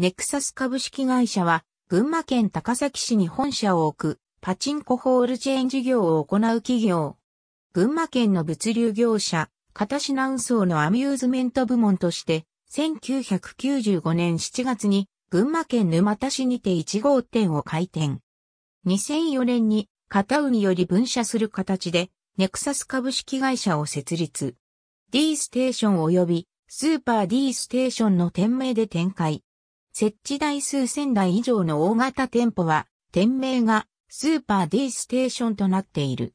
ネクサス株式会社は、群馬県高崎市に本社を置く、パチンコホールチェーン事業を行う企業。群馬県の物流業者、片品運送のアミューズメント部門として、1995年7月に、群馬県沼田市にて1号店を開店。2004年に、片運より分社する形で、ネクサス株式会社を設立。D ステーション及び、スーパー D ステーションの店名で展開。設置台数1000台以上の大型店舗は、店名がスーパー D ステーションとなっている。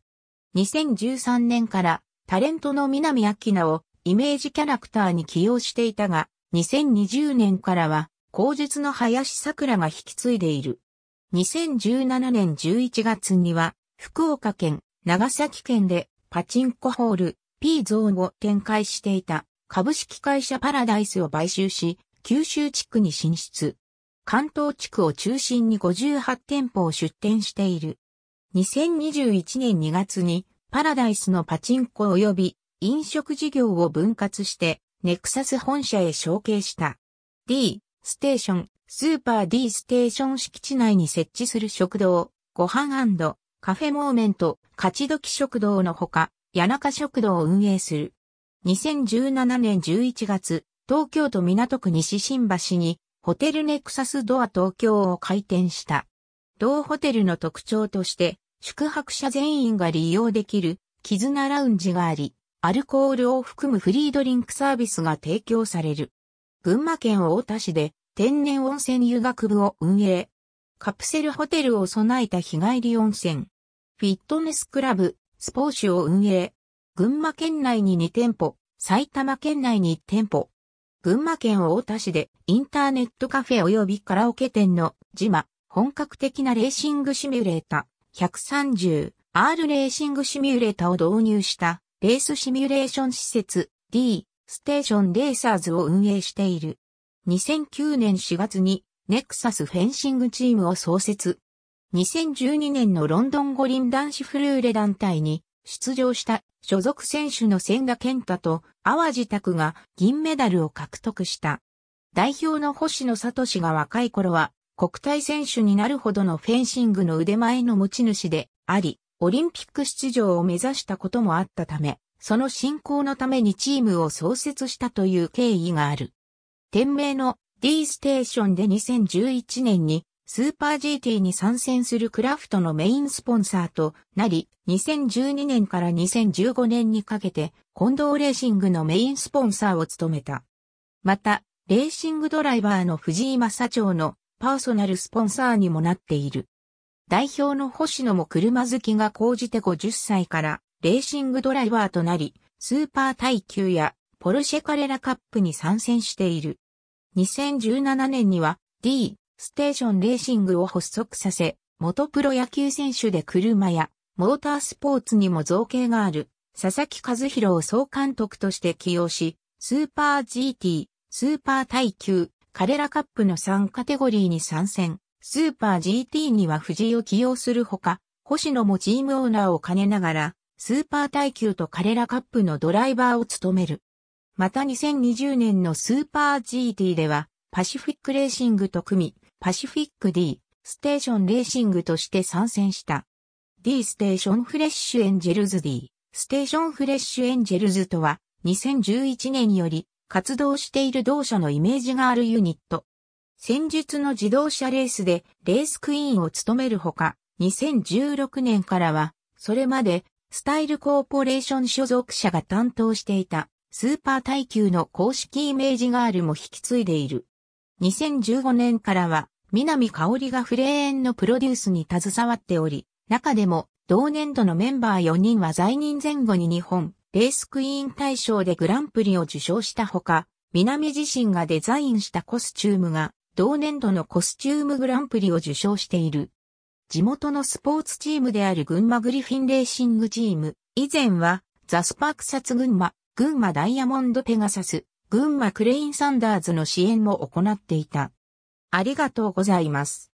2013年からタレントの南明奈をイメージキャラクターに起用していたが、2020年からは、後述の林桜が引き継いでいる。2017年11月には、福岡県、長崎県でパチンコホール、P ゾーンを展開していた株式会社パラダイスを買収し、九州地区に進出。関東地区を中心に58店舗を出店している。2021年2月にパラダイスのパチンコ及び飲食事業を分割してネクサス本社へ承継した。D ステーション、スーパー D ステーション敷地内に設置する食堂、ご飯&カフェモーメント、勝どき食堂のほか、谷中食堂を運営する。2017年11月、東京都港区西新橋にホテルネクサスドア東京を開店した。同ホテルの特徴として宿泊者全員が利用できる絆ラウンジがあり、アルコールを含むフリードリンクサービスが提供される。群馬県太田市で天然温泉湯学部を運営。カプセルホテルを備えた日帰り温泉。フィットネスクラブ、SPORESHを運営。群馬県内に2店舗、埼玉県内に1店舗。群馬県太田市でインターネットカフェ及びカラオケ店のジマ、本格的なレーシングシミュレータ、130R レーシングシミュレータを導入したレースシミュレーション施設 D ステーションレーサーズを運営している。2009年4月にネクサスフェンシングチームを創設。2012年のロンドン五輪男子フルーレ団体に出場した所属選手の千田健太と淡路拓が銀メダルを獲得した。代表の星野聡が若い頃は国体選手になるほどのフェンシングの腕前の持ち主であり、オリンピック出場を目指したこともあったため、その振興のためにチームを創設したという経緯がある。店名の D ステーションで2011年にスーパー GT に参戦するクラフトのメインスポンサーとなり、2012年から2015年にかけて、KONDOレーシングのメインスポンサーを務めた。また、レーシングドライバーの藤井正長のパーソナルスポンサーにもなっている。代表の星野も車好きが高じて50歳からレーシングドライバーとなり、スーパー耐久やポルシェカレラカップに参戦している。2017年には D、ステーションレーシングを発足させ、元プロ野球選手で車やモータースポーツにも造詣がある佐々木一弘を総監督として起用し、スーパー GT、スーパー耐久、カレラカップの3カテゴリーに参戦、スーパー GT には藤井を起用するほか、星野もチームオーナーを兼ねながら、スーパー耐久とカレラカップのドライバーを務める。また2020年のスーパー GT では、パシフィックレーシングと組み、パシフィック D ステーションレーシングとして参戦した。D ステーションフレッシュエンジェルズ D ステーションフレッシュエンジェルズとは2011年より活動している同社のイメージがあるユニット。先日の自動車レースでレースクイーンを務めるほか、2016年からはそれまでスタイルコーポレーション所属者が担当していたスーパー耐久の公式イメージガールも引き継いでいる。2015年からは南香織がフレーンのプロデュースに携わっており、中でも同年度のメンバー4人は在任前後に日本レースクイーン大賞でグランプリを受賞したほか、南自身がデザインしたコスチュームが同年度のコスチュームグランプリを受賞している。地元のスポーツチームである群馬グリフィンレーシングチーム、以前はザ・スパ草津群馬、群馬ダイヤモンドペガサス、群馬クレインサンダーズの支援も行っていた。ありがとうございます。